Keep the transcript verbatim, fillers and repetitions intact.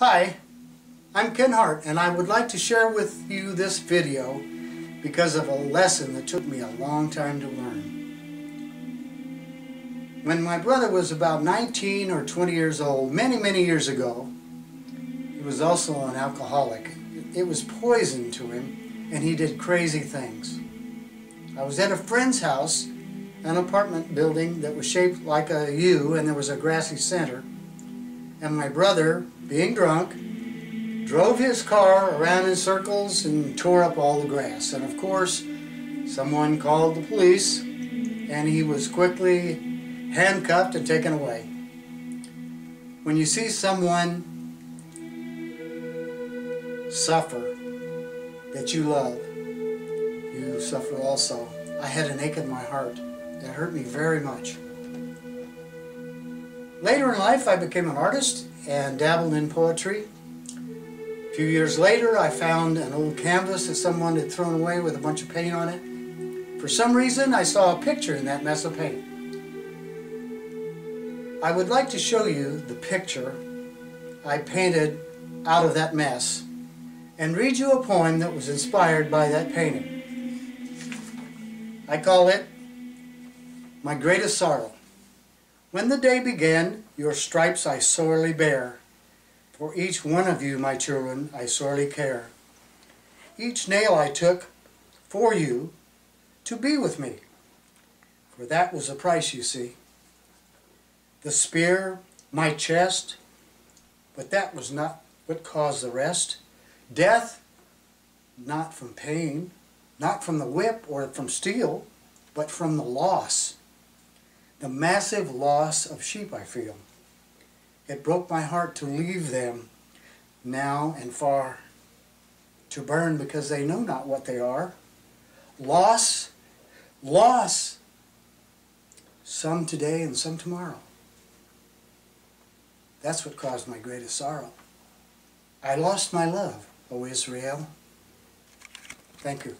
Hi, I'm Ken Hart, and I would like to share with you this video because of a lesson that took me a long time to learn. When my brother was about nineteen or twenty years old, many, many years ago, he was also an alcoholic. It was poison to him, and he did crazy things. I was at a friend's house, an apartment building that was shaped like a U, and there was a grassy center, and my brother, being drunk, drove his car around in circles and tore up all the grass. And of course, someone called the police, and he was quickly handcuffed and taken away. When you see someone suffer that you love, you suffer also. I had an ache in my heart that hurt me very much. Later in life, I became an artist and dabbled in poetry. A few years later, I found an old canvas that someone had thrown away with a bunch of paint on it. For some reason, I saw a picture in that mess of paint. I would like to show you the picture I painted out of that mess and read you a poem that was inspired by that painting. I call it My Greatest Sorrow. When the day began, your stripes I sorely bear. For each one of you, my children, I sorely care. Each nail I took for you to be with me, for that was the price you see. The spear, my chest, but that was not what caused the rest. Death, not from pain, not from the whip or from steel, but from the loss. The massive loss of sheep I feel. It broke my heart to leave them now and far, to burn because they know not what they are. Loss, loss, some today and some tomorrow. That's what caused my greatest sorrow. I lost my love, O Israel. Thank you.